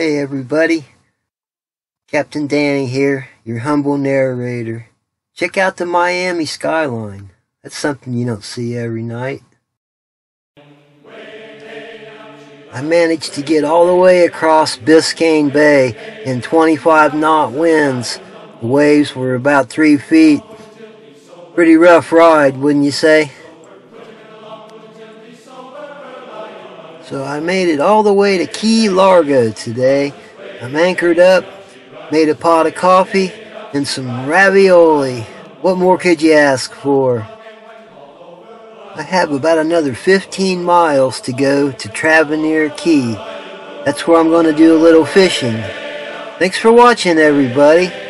Hey everybody, Captain Danny here, your humble narrator. Check out the Miami skyline. That's something you don't see every night. I managed to get all the way across Biscayne Bay in 25-knot winds. The waves were about 3 feet. Pretty rough ride, wouldn't you say? So I made it all the way to Key Largo today. I'm anchored up, made a pot of coffee, and some ravioli. What more could you ask for? I have about another 15 miles to go to Tavernier Key. That's where I'm going to do a little fishing. Thanks for watching, everybody.